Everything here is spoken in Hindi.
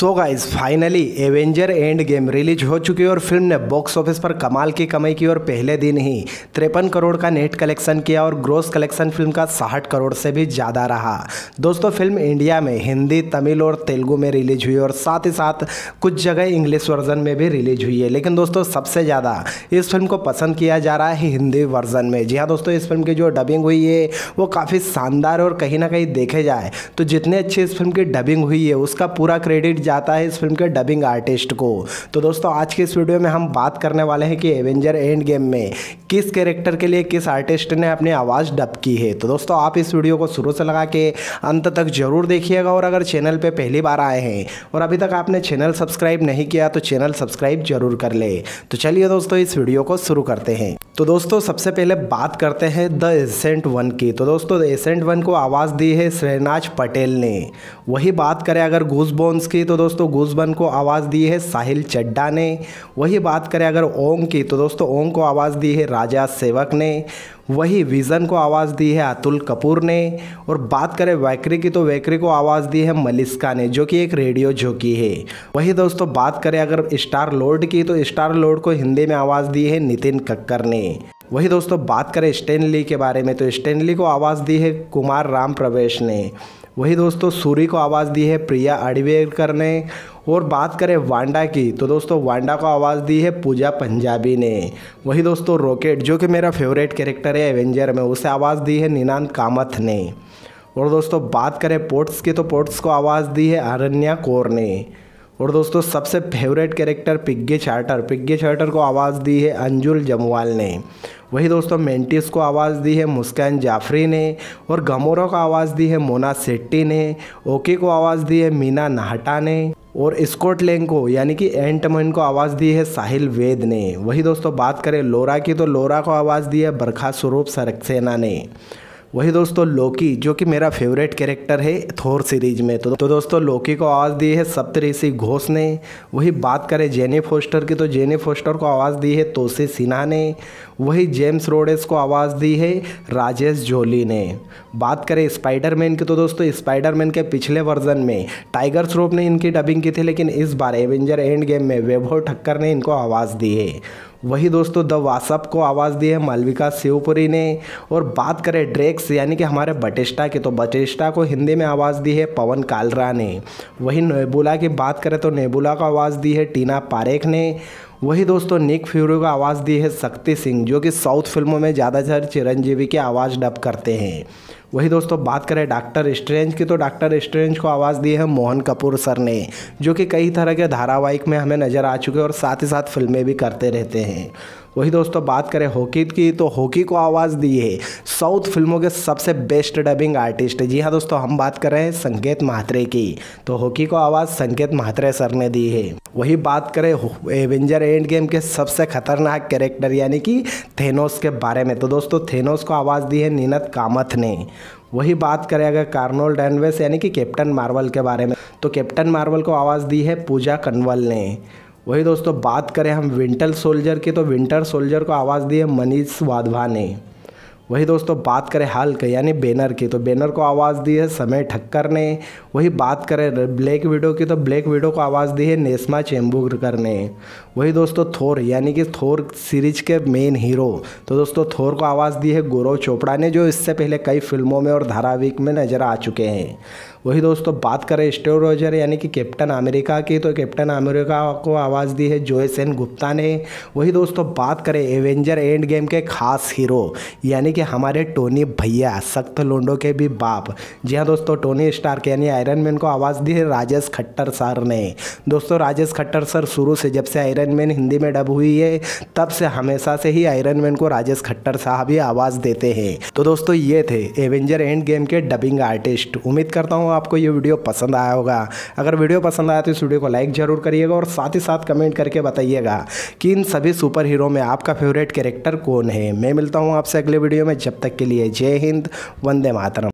सो guys finally Avenger Endgame release हो चुकी है और फिल्म ने बॉक्स ऑफिस पर कमाल की कमाई की और पहले दिन ही 53 करोड़ का नेट कलेक्शन किया और ग्रॉस कलेक्शन फिल्म का 60 करोड़ से भी ज़्यादा रहा। दोस्तों फिल्म इंडिया में हिंदी, तमिल और तेलुगु में रिलीज हुई और साथ ही साथ कुछ जगह इंग्लिश वर्जन में भी रिलीज हुई है, लेकिन दोस्तों सबसे ज़्यादा इस फिल्म को पसंद किया जा रहा है हिंदी वर्जन में। जी हाँ दोस्तों, इस फिल्म की जो डबिंग हुई है वो काफ़ी शानदार और कहीं ना कहीं देखे जाए तो जितने अच्छी इस फिल्म की डबिंग हुई है उसका पूरा क्रेडिट जाता है इस फिल्म के डबिंग आर्टिस्ट को। तो दोस्तों आज के इस वीडियो में हम बात करने वाले हैं कि एवेंजर एंड गेम में किस कैरेक्टर के लिए किस आर्टिस्ट ने अपनी आवाज़ डब की है। तो दोस्तों आप इस वीडियो को शुरू से लगा के अंत तक जरूर देखिएगा और अगर चैनल पे पहली बार आए हैं और अभी तक आपने चैनल सब्सक्राइब नहीं किया तो चैनल सब्सक्राइब जरूर कर ले। तो चलिए दोस्तों इस वीडियो को शुरू करते हैं। तो दोस्तों सबसे पहले बात करते हैं द एसेंट वन की। तो दोस्तों द एसेंट वन को आवाज़ दी है श्रेनाज पटेल ने। वही बात करें अगर गूजबोन्स की तो दोस्तों गूजबन को आवाज़ दी है साहिल चड्डा ने। वही बात करें अगर ओम की तो दोस्तों ओम को आवाज़ दी है राजा सेवक ने। वही विज़न को आवाज़ दी है अतुल कपूर ने। और बात करें वैकरी की तो वैकरी को आवाज़ दी है मलिस्का ने जो कि एक रेडियो जॉकी है। वही दोस्तों बात करें अगर स्टार लॉर्ड की तो स्टार लॉर्ड को हिंदी में आवाज़ दी है नितिन कक्कर ने। वही दोस्तों बात करें स्टैनली के बारे में तो स्टैनली को आवाज़ दी है कुमार राम प्रवेश ने। वही दोस्तों सूरी को आवाज़ दी है प्रिया अडवेकर ने। और बात करें वांडा की तो दोस्तों वांडा को आवाज़ दी है पूजा पंजाबी ने। वही दोस्तों रॉकेट जो कि मेरा फेवरेट कैरेक्टर है एवेंजर में उसे आवाज़ दी है निनान कामथ ने। और दोस्तों बात करें पोर्ट्स की तो पोर्ट्स को आवाज़ दी है अरण्या कौर ने। और दोस्तों सबसे फेवरेट कैरेक्टर पिग्गी चार्टर को आवाज़ दी है अंजुल जमवाल ने। वही दोस्तों मेंटिस को आवाज़ दी है मुस्कान जाफरी ने। और गमोरा को आवाज़ दी है मोना सेट्टी ने। ओके को आवाज़ दी है मीना नाहटा ने। और स्कॉटलैंड को यानी कि एंटमैन को आवाज़ दी है साहिल वेद ने। वही दोस्तों बात करें लोरा की तो लोरा को आवाज़ दी है बरखा स्वरूप सक्सेना ने। वही दोस्तों लोकी जो कि मेरा फेवरेट कैरेक्टर है थोर सीरीज में तो दोस्तों लोकी को आवाज़ दी है सप्त ऋषि घोष ने। वही बात करें जेनी फोस्टर की तो जेनी फोस्टर को आवाज़ दी है तोशी सिन्हा ने। वही जेम्स रोडेस को आवाज़ दी है राजेश झोली ने। बात करें स्पाइडरमैन की तो दोस्तों स्पाइडरमैन के पिछले वर्जन में टाइगर श्रॉफ ने इनकी डबिंग की थी, लेकिन इस बार एवेंजर एंड गेम में वैभव ठक्कर ने इनको आवाज़ दी है। वही दोस्तों द वासप को आवाज़ दी है मालविका शिवपुरी ने। और बात करें ड्रेक्स यानी कि हमारे बटिस्टा की तो बटिस्टा को हिंदी में आवाज़ दी है पवन कालरा ने। वही नेबुला की बात करें तो नेबुला को आवाज़ दी है टीना पारेख ने। वही दोस्तों निक फ्यूरी को आवाज़ दी है शक्ति सिंह जो कि साउथ फिल्मों में ज़्यादातर चिरंजीवी की आवाज़ डब करते हैं। वही दोस्तों बात करें डॉक्टर स्ट्रेंज की तो डॉक्टर स्ट्रेंज को आवाज़ दी है मोहन कपूर सर ने जो कि कई तरह के धारावाहिक में हमें नज़र आ चुके हैं और साथ ही साथ फिल्में भी करते रहते हैं। वही दोस्तों बात करें हॉकी की तो हॉकी को आवाज़ दी है साउथ फिल्मों के सबसे बेस्ट डबिंग आर्टिस्ट। जी हाँ दोस्तों, हम बात कर रहे हैं संकेत माथरे की तो हॉकी को आवाज़ संकेत माथरे सर ने दी है। वही बात करें एवेंजर एंड गेम के सबसे खतरनाक कैरेक्टर यानी कि थेनोस के बारे में तो दोस्तों थेनोस को आवाज़ दी है निनन कामथ ने। वही बात करें अगर कार्नोल डैनवेस यानी कि कैप्टन मार्वल के बारे में तो कैप्टन मार्वल को आवाज़ दी है पूजा कनवल ने। वही दोस्तों बात करें हम विंटर सोल्जर की तो विंटर सोल्जर को आवाज़ दी है मनीष वाधवा ने। वही दोस्तों बात करें हल्क यानी बैनर की तो बैनर को आवाज़ दी है समय ठक्कर ने। वही बात करें ब्लैक विडो की तो ब्लैक विडो को आवाज़ दी है नेस्मा चेम्बुरकर ने। वही दोस्तों थोर यानी कि थोर सीरीज के मेन हीरो तो दोस्तों थोर को आवाज़ दी है गौरव चोपड़ा ने जो इससे पहले कई फिल्मों में और धारावाहिक में नज़र आ चुके हैं। वही दोस्तों बात करें स्टीव रोजर यानी कि कैप्टन अमेरिका की तो कैप्टन अमेरिका को आवाज़ दी है जॉय सेन गुप्ता ने। वही दोस्तों बात करें एवेंजर एंड गेम के खास हीरो यानी कि हमारे टोनी भैया सख्त लोंडो के भी बाप। जी हाँ दोस्तों, टोनी स्टार्क यानी आयरन मैन को आवाज़ दी है राजेश खट्टर सर ने। दोस्तों राजेश खट्टर सर शुरू से जब से आयरन मैन हिंदी में डब हुई है तब से हमेशा से ही आयरन मैन को राजेश खट्टर साहब ही आवाज़ देते हैं। तो दोस्तों ये थे एवेंजर एंड गेम के डबिंग आर्टिस्ट। उम्मीद करता हूँ आपको ये वीडियो पसंद आया होगा। अगर वीडियो पसंद आया तो इस वीडियो को लाइक जरूर करिएगा और साथ ही साथ कमेंट करके बताइएगा कि इन सभी सुपर हीरो में आपका फेवरेट कैरेक्टर कौन है। मैं मिलता हूँ आपसे अगले वीडियो में, जब तक के लिए जय हिंद, वंदे मातरम।